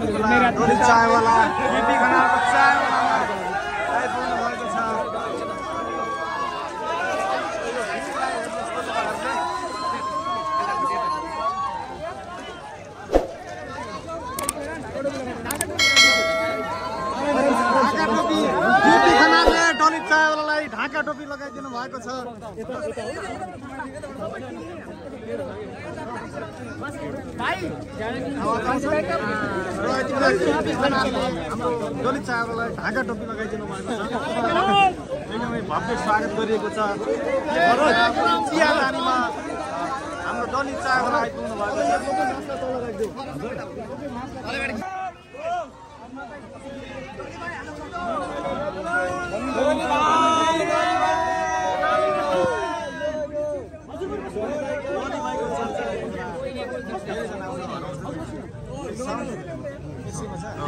डोली चायवाला एपी खाना ढाका टोपी लगाइदिनु भएको छ। डोली चायवालालाई ढाका टोपी लगाइदिनु भएको छ। एकदमै भव्य स्वागत गरिएको छ। चियाबारीमा हाम्रो डोली चायवाला आइपुग्नु भएको छ।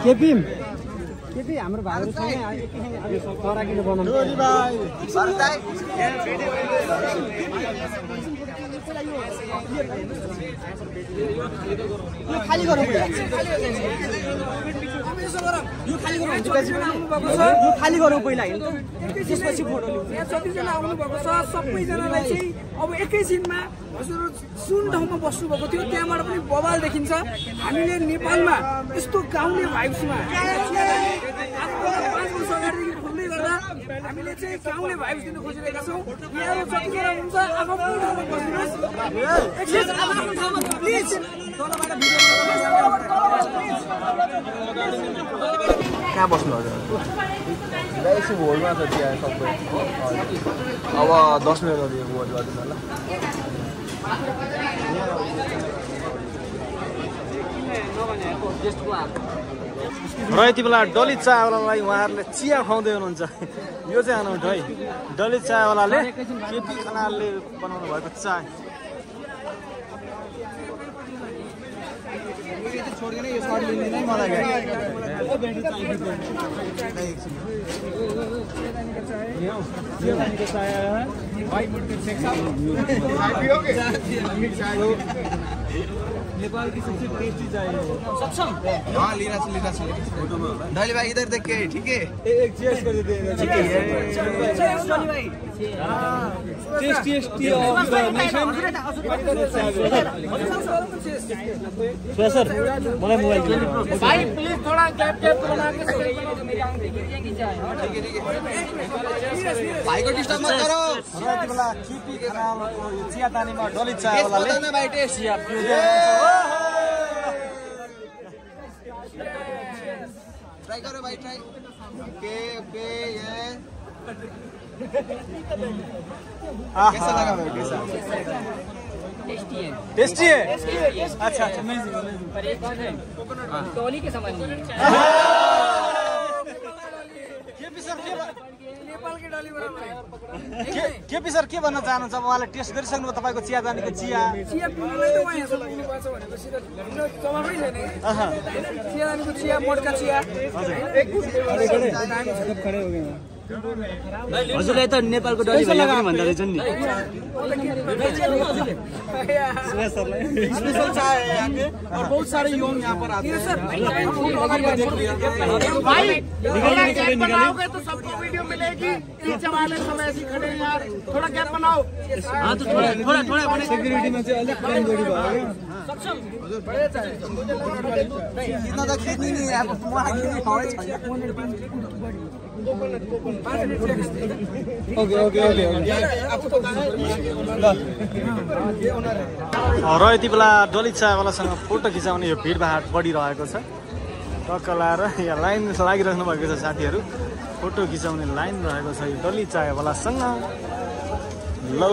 केपी हाम्रो भाइहरु सँगै आयो तराकिन बनाउनु डोली भाइ सरदाई भेटे यो खाली गरौँ पहिला हैन त्यसपछि फोटो लिउँ। यहाँ जति जना आउनु भएको छ सबै जनालाई चाहिँ अब एकैछिनमा हजुरहरु सुन ठाउँमा बस्नु भएको थियो त्यहाँबाट पनि बवाल देखिन्छ। हामीले नेपालमा यस्तो गाउने भाइब्समा हामीले चाहिँ गाउने भाइब्स दिन खोजिरहेका छौँ। यहाँ जतिजना हुन्छ आफ्नो ठाउँमा बस्नुहोस्। एकछिन आफ्नो ठाउँमा प्लिज तलबाट भिडियो कहाँ बस्नु हजुर यसो होलमा छ त्यहाँ सबै। अब 10 मिनेट अगाडि होल गर्दिन ल। र यति बेला डोली चायवालालाई उहाँहरूले चिया खुवाउँदै हुनुहुन्छ। यो चाहिँ अनौठो है, डोली चायवालाले केपी खनालले बनाउनु भएको चाय। नेपाल की सबसे टेस्टी चाय है। सक्षम हां लीला से फोटो में डोली भाई इधर देख के ठीक है एक चेस कर दे ठीक है चेस डोली भाई हां टेस्टी ऑफ नेशन सर मलाई मोबाइल चाहिए भाई प्लीज थोड़ा गैप बना के सोइए तो मेरी आंख देखिए कि चाय ठीक है भाई को डिस्टर्ब मत करो। रात वाला केपी खनाल को चिया दानी में डोली चाय वाला ले बताना भाई टेस्ट चिया क्यों दे ट्राई करो भाई ट्राई के बे ये कैसा लगा भाई कैसा टेस्टी है अच्छा अमेजिंग पर एक बात है कोकोनट डोली के समान केपी सर के नेपाल के डोली बराबर केपी सर के भन्न चाहनुहुन्छ? अब उहाँले टेस्ट गरिसक्नुभयो तपाईको चिया जानीको चिया पिउनुलाई त उहाँ यसो पिउनु पाछ भनेको सिधा जमामै छैन चिया जानीको चिया मोडका चिया एक खडे हो गए हजुरलाई त नेपालको डोली भैया पनि भन्दै रहेछन् नि सरलाई स्पेशल चाय है यहाँ पे और बहुत सारे युवा यहाँ पर आते हैं। सर भाई थोड़ा गैप बनाओगे तो सबको वीडियो मिलेगी। बीच वाले समय ऐसे खड़े यार थोड़ा गैप बनाओ। हां तो थोड़ा बने सिक्योरिटी में से अलग टाइम जोड़ी भयो सक्षम हजुर बढिया चाहे कितना तक खिच्नु नि अब वहाँ खिच्ने ठाउँ छैन। र यति बेला डोली चायवालासँग फोटो खिचाउने यो भिडभाड बढिरहेको छ। टक्कला र यहाँ लाइन लागिरहनु भएको छ साथीहरू, फोटो खिचाउने लाइन रहेको छ यो डोली चायवालासँग। लौ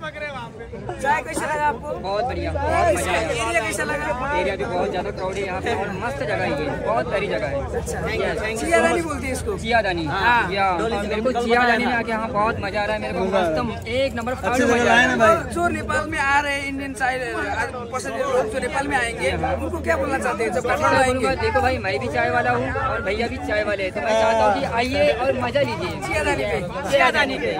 चाय कैसा लगा आपको? बहुत बढ़िया, बहुत मजा आया। एरिया कैसा लगा? एरिया भी बहुत ज्यादा क्राउड है यहाँ पे और मस्त जगह है ये, बहुत प्यारी जगह है। चियादानी बोलते हैं इसको, चियादानी। मेरे को चियादानी में आके यहाँ बहुत मजा आ रहा है, मेरे को मस्त एक नंबर फर्स्ट मजा आया। जो नेपाल में आ रहे हैं इंडियन साइड, जो नेपाल में आएंगे उनको क्या बोलना चाहते हैं? देखो भाई, मैं भी चाय वाला हूँ और भैया भी चाय वाले हैं, तो मैं चाहता हूँ कि आइए और मजा लीजिए चियादानी पे। चियादानी पे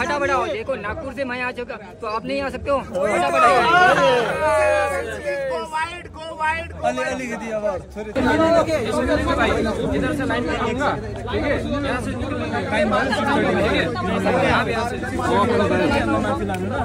फटाफट आओ, देखो नागपुर से मैं आ चुका तो आप नहीं आ सकते हो, फटाफट। अली दिया इधर से लाइन में आऊंगा, ठीक है? यहाँ से निकलूंगा, टाइम है, ठीक है?